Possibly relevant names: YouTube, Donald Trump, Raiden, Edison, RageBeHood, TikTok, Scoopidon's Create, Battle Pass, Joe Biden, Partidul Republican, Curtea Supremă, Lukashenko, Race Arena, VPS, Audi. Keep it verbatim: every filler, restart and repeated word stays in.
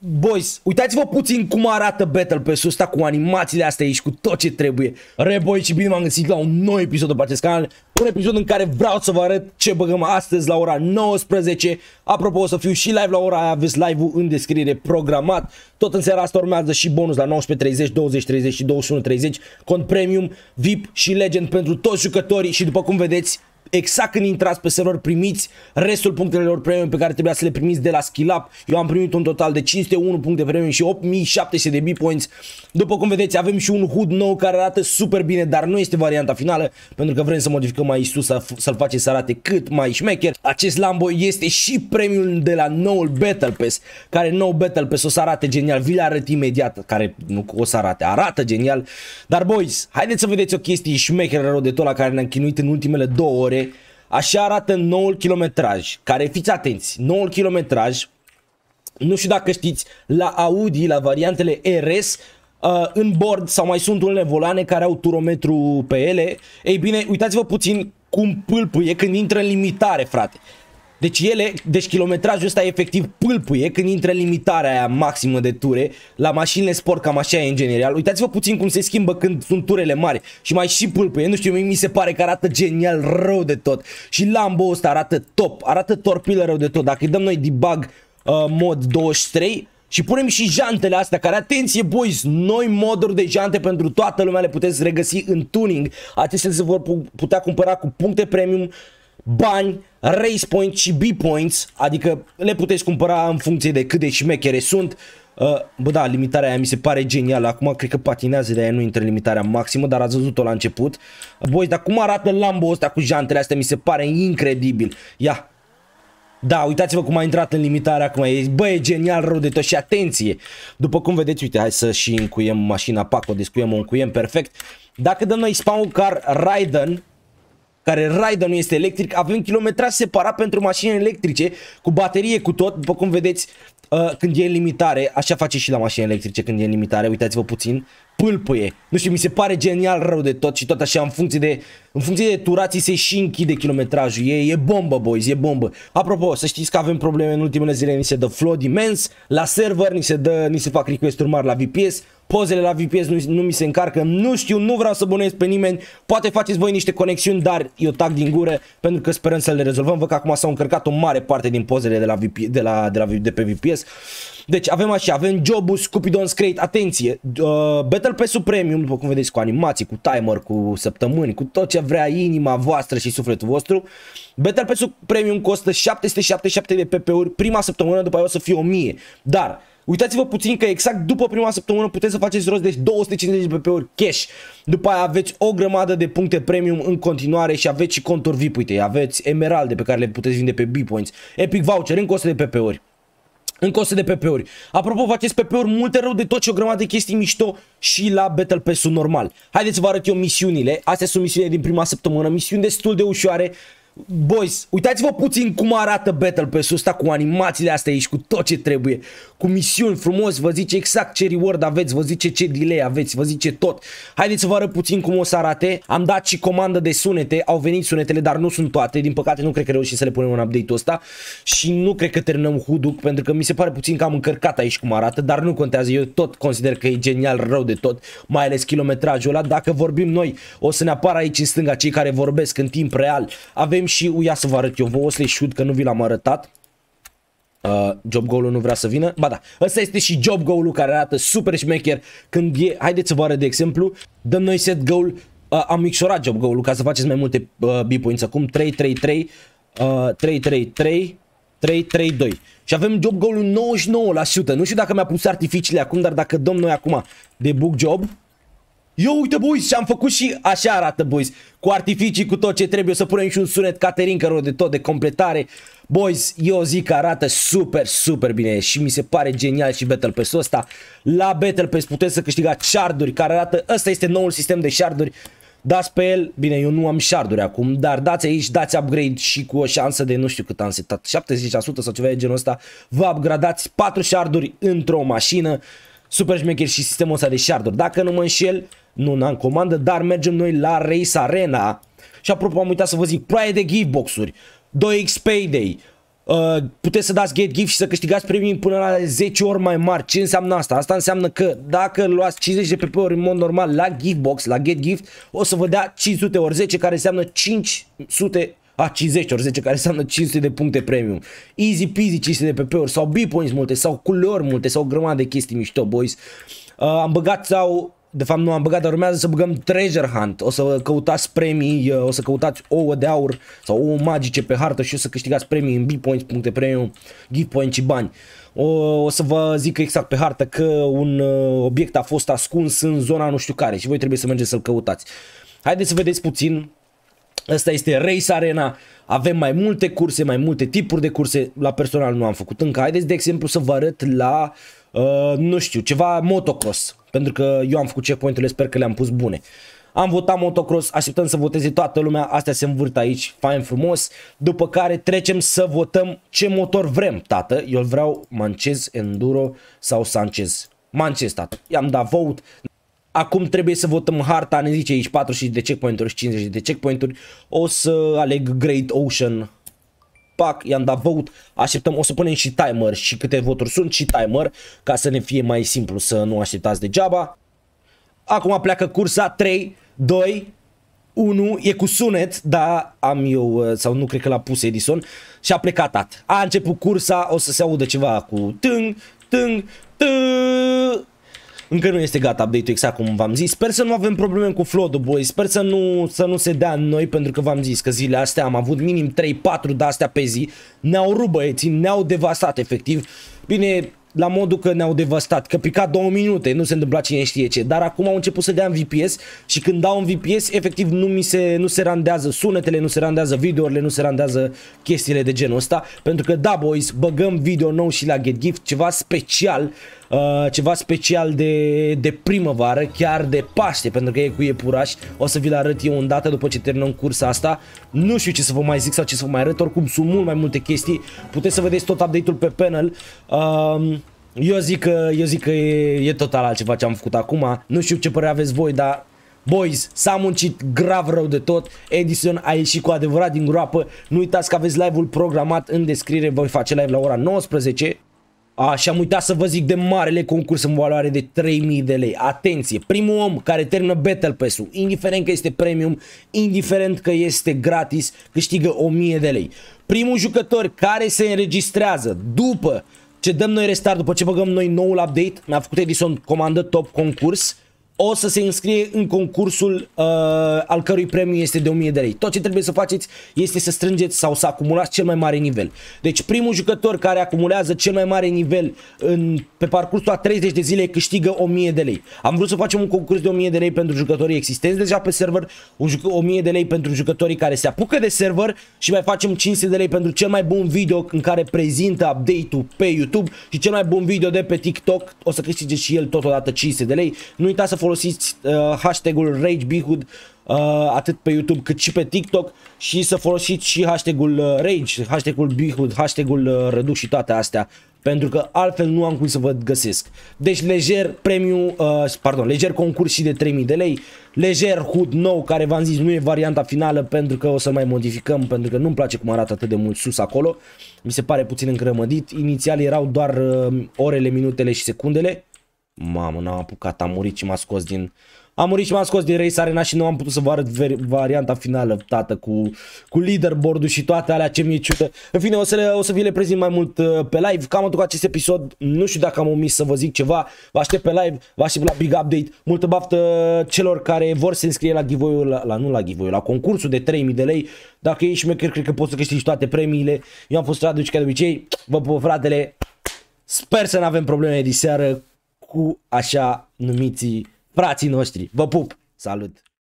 Boys, uitați-vă puțin cum arată Battle Pass-ul ăsta cu animațiile astea aici, cu tot ce trebuie. Re, boy, și bine m-am găsit la un nou episod pe acest canal. Un episod în care vreau să vă arăt ce băgăm astăzi la ora nouăsprezece. Apropo, o să fiu și live la ora aia, aveți live-ul în descriere programat. Tot în seara asta urmează și bonus la nouăsprezece treizeci, douăzeci treizeci și douăzeci și unu treizeci. Cont premium, V I P și Legend pentru toți jucătorii și, după cum vedeți, exact când intrați pe server primiți restul punctelor premium pe care trebuia să le primiți de la Skill Up. Eu am primit un total de cinci sute unu puncte premium și opt mii șapte sute de B-points. După cum vedeți, avem și un H U D nou care arată super bine, dar nu este varianta finală, pentru că vrem să modificăm mai sus, să-l facem să arate cât mai șmecher. Acest Lambo este și premiul de la noul Battle Pass, care nou Battle Pass o să arate genial. Vi-l arăt imediat, care nu o să arate, arată genial. Dar boys, haideți să vedeți o chestie șmecheră rău de tot la care ne-am chinuit în ultimele două ore. Așa arată noul kilometraj, care, fiți atenți, noul kilometraj, nu știu dacă știți, la Audi, la variantele R S, uh, în bord sau mai sunt unele volane care au turometru pe ele. Ei bine, uitați-vă puțin cum pâlpâie când intră în limitare, frate. Deci ele, deci kilometrajul ăsta efectiv pâlpâie când intră în limitarea aia maximă de ture. La mașinile sport cam așa e în general. Uitați-vă puțin cum se schimbă când sunt turele mari și mai și pâlpâie. Nu știu, mi se pare că arată genial rău de tot. Și Lambo ăsta arată top, arată torpilă rău de tot. Dacă îi dăm noi debug uh, mod douăzeci și trei și punem și jantele astea, care, atenție boys, noi moduri de jante pentru toată lumea le puteți regăsi în tuning. Acestea se vor putea cumpăra cu puncte premium, bani, race points și B-points, adică le puteți cumpăra în funcție de cât de șmechere sunt. Uh, bă, da, limitarea aia mi se pare genială. Acum cred că patinează, de aia nu intră limitarea maximă, dar ați văzut-o la început. Boys, dar cum arată Lambo ăsta cu jantele astea, mi se pare incredibil. Ia, da, uitați-vă cum a intrat în limitarea acum. Bă, e genial rău de tot și atenție. După cum vedeți, uite, hai să și încuiem mașina, pac, o descuiem, o încuiem, perfect. Dacă dăm noi spawn car Raiden, care Raiden nu este electric, avem kilometraj separat pentru mașini electrice, cu baterie, cu tot, după cum vedeți, uh, când e în limitare, așa face și la mașini electrice când e în limitare, uitați-vă puțin, pâlpâie, nu știu, mi se pare genial rău de tot și tot așa, în funcție de, în funcție de turații se și închide kilometrajul, e, e bombă, boys, e bombă. Apropo, să știți că avem probleme în ultimele zile, ni se dă flood imens, la server ni se, dă, ni se fac request-uri mari la V P S, pozele la V P S nu, nu mi se încarcă, nu știu, nu vreau să bănuiesc pe nimeni, poate faceți voi niște conexiuni, dar eu tac din gură pentru că sperăm să le rezolvăm. Văd că acum s-au încărcat o mare parte din pozele de, la V P, de, la, de, la, de pe V P S. Deci avem așa, avem jobul Scoopidon's Create, atenție, uh, Battle Pass-ul Premium, după cum vedeți, cu animații, cu timer, cu săptămâni, cu tot ce vrea inima voastră și sufletul vostru. Battle Pass-ul Premium costă șapte sute șaptezeci și șapte de P P-uri prima săptămână, după aia o să fie o mie, dar uitați-vă puțin că exact după prima săptămână puteți să faceți rost de două sute cincizeci de P P-uri cash. După aia aveți o grămadă de puncte premium în continuare și aveți și conturi V I P. Uite, aveți emeralde pe care le puteți vinde pe B-points, Epic Voucher, încă o sută de P P-uri. Încă o sută de P P-uri. Apropo, faceți P P-uri multe rău de tot și o grămadă de chestii mișto și la Battle Pass-ul normal. Haideți să vă arăt eu misiunile. Astea sunt misiunile din prima săptămână, misiuni destul de ușoare. Boys, uitați-vă puțin cum arată Battle Pass-ul ăsta cu animațiile astea aici, cu tot ce trebuie, cu misiuni frumos, vă zice exact ce reward aveți, vă zice ce delay aveți, vă zice tot. Haideți să vă arăt puțin cum o să arate. Am dat și comandă de sunete, au venit sunetele, dar nu sunt toate, din păcate nu cred că reușim să le punem în update-ul ăsta și nu cred că terminăm H U D-ul, pentru că mi se pare puțin că am încărcat aici cum arată, dar nu contează, eu tot consider că e genial rău de tot, mai ales kilometrajul ăla. Dacă vorbim noi, o să ne apară aici în stânga cei care vorbesc în timp real. Avem și, uia să vă arăt eu, vă o să-i shoot că nu vi l-am arătat. Uh, job goal-ul nu vrea să vină. Ba da, ăsta este și job goal-ul care arată super șmecher când e. Haideți să vă arăt de exemplu. Dăm noi set goal. Uh, am mixorat job goal-ul ca să faceți mai multe uh, B-points acum. trei trei trei, uh, trei trei trei, trei trei doi. Și avem job goal-ul nouăzeci și nouă la sută. Nu știu dacă mi-a pus artificiile acum, dar dacă dăm noi acum debug job. Eu, uite, boys, și am făcut și așa arată, boys, cu artificii, cu tot ce trebuie. O să punem și un sunet caterincă rău de tot, de completare. Boys, eu zic că arată super, super bine și mi se pare genial și Battle Pass-ul ăsta. La Battle Pass puteți să câștigați sharduri care arată, ăsta este noul sistem de sharduri. Dați pe el, bine, eu nu am sharduri acum, dar dați aici, dați upgrade și cu o șansă de nu știu cât am setat, șaptezeci la sută sau ceva de genul ăsta, vă upgradați patru sharduri într-o mașină. Super șmecher și sistemul ăsta de sharduri. Dacă nu mă înșel, nu n-am comandă, dar mergem noi la Race Arena. Și apropo, am uitat să vă zic, ploaie de giftbox-uri, doi X Payday, Uh, puteți să dați get gift și să câștigați premii până la zece ori mai mari. Ce înseamnă asta? Asta înseamnă că dacă luați cincizeci de P P-uri în mod normal la giftbox, la get gift, o să vă dea cinci sute ori zece, care înseamnă cincizeci ori zece, care înseamnă cinci sute de puncte premium. Easy peasy, cinci sute de P P-uri sau B-points multe, sau culori multe, sau o grămadă de chestii mișto, boys. Uh, am băgat sau... De fapt nu am băgat, dar urmează să băgăm Treasure Hunt. O să căutați premii, o să căutați ouă de aur sau ouă magice pe hartă și o să câștigați premii în B-Points, puncte premium, gift points și bani. O, o să vă zic exact pe hartă că un obiect a fost ascuns în zona nu știu care și voi trebuie să mergeți să-l căutați. Haideți să vedeți puțin. Asta este Race Arena, avem mai multe curse, mai multe tipuri de curse, la personal nu am făcut încă. Haideți de exemplu să vă arăt la, uh, nu știu, ceva motocross, pentru că eu am făcut checkpoint-urile, sper că le-am pus bune. Am votat motocross, așteptăm să voteze toată lumea, astea se învârt aici, fain frumos, după care trecem să votăm ce motor vrem, tată. Eu vreau Manchez, Enduro sau Sanchez. Manchez, tată, i-am dat vote. Acum trebuie să votăm harta, ne zice aici patruzeci de checkpoint-uri și cincizeci de checkpoint-uri. O să aleg Great Ocean. Pac, i-am dat vote. Așteptăm, o să punem și timer și câte voturi sunt și timer, ca să ne fie mai simplu să nu așteptați degeaba. Acum pleacă cursa, trei, doi, unu, e cu sunet, dar am eu, sau nu cred că l-a pus Edison, și a plecat tat. A început cursa, o să se audă ceva cu tâng, tâng, tâng. Încă nu este gata update-ul exact cum v-am zis. Sper să nu avem probleme cu flood-ul, boys. Sper să nu, să nu se dea în noi, pentru că v-am zis că zilele astea am avut minim trei patru de astea pe zi. Ne-au rupt băieții, ne-au devastat efectiv. Bine, la modul că ne-au devastat, că pica două minute, nu se întâmpla cine știe ce. Dar acum au început să dea în V P S și când dau în V P S, efectiv nu mi se, nu se randează sunetele, nu se randează videourile, nu se randează chestiile de genul ăsta. Pentru că da, boys, băgăm video nou și la Get Gift, ceva special, uh, ceva special de, de primăvară, chiar de Paște, pentru că e cu iepuraș. O să vi-l arăt eu îndată după ce terminăm cursa asta. Nu știu ce să vă mai zic sau ce să vă mai arăt, oricum sunt mult mai multe chestii. Puteți să vedeți tot update-ul pe panel. Uh, Eu zic că, eu zic că e, e total altceva ce am făcut acum. Nu știu ce părere aveți voi, dar boys, s-a muncit grav rău de tot. Edison a ieșit cu adevărat din groapă. Nu uitați că aveți live-ul programat în descriere. Voi face live la ora nouăsprezece. A, și am uitat să vă zic de marele concurs în valoare de trei mii de lei. Atenție, primul om care termină Battle Pass-ul, indiferent că este premium, indiferent că este gratis, câștigă o mie de lei. Primul jucător care se înregistrează după ce dăm noi restart, după ce băgăm noi noul update, mi-a făcut Edison comandă top concurs, o să se înscrie în concursul uh, al cărui premiu este de o mie de lei. Tot ce trebuie să faceți este să strângeți sau să acumulați cel mai mare nivel. Deci primul jucător care acumulează cel mai mare nivel în, pe parcursul a treizeci de zile câștigă o mie de lei. Am vrut să facem un concurs de o mie de lei pentru jucătorii existenți deja pe server, o mie de lei pentru jucătorii care se apucă de server și mai facem cinci sute de lei pentru cel mai bun video în care prezintă update-ul pe YouTube și cel mai bun video de pe TikTok. O să câștige și el totodată cinci sute de lei. Nu uitați să folosiți uh, hashtagul RageBeHood uh, atât pe YouTube cât și pe TikTok și să folosiți și hashtagul uh, Rage, hashtagul BeHood, hashtagul uh, Reduc și toate astea, pentru că altfel nu am cum să vă găsesc. Deci lejer premiu, uh, pardon, lejer concurs și de trei mii de lei, lejer Hood nou care v-am zis nu e varianta finală pentru că o să mai modificăm, pentru că nu-mi place cum arată atât de mult sus acolo, mi se pare puțin încrămădit. Inițial erau doar uh, orele, minutele și secundele. Mamă, n-am apucat, am murit și m-a scos din... Am murit și m-a scos din Race Arena și nu am putut să vă arăt varianta finală, tată, cu, cu leaderboard-ul și toate alea, ce mi-e ciudă. În fine, o să, le, o să vi le prezint mai mult pe live. Cam atât cu acest episod, nu știu dacă am omis să vă zic ceva. Vă aștept pe live, vă aștept la big update. Multă baftă celor care vor să înscrie la giveaway-ul, la, la, nu la giveaway-ul, la concursul de trei mii de lei. Dacă ești șmecher, cred că poți să câștigi toate premiile. Eu am fost Radu și ca de obicei, vă pup, fratele. Sper să nu avem probleme de seară cu așa numiții frații noștri. Vă pup! Salut!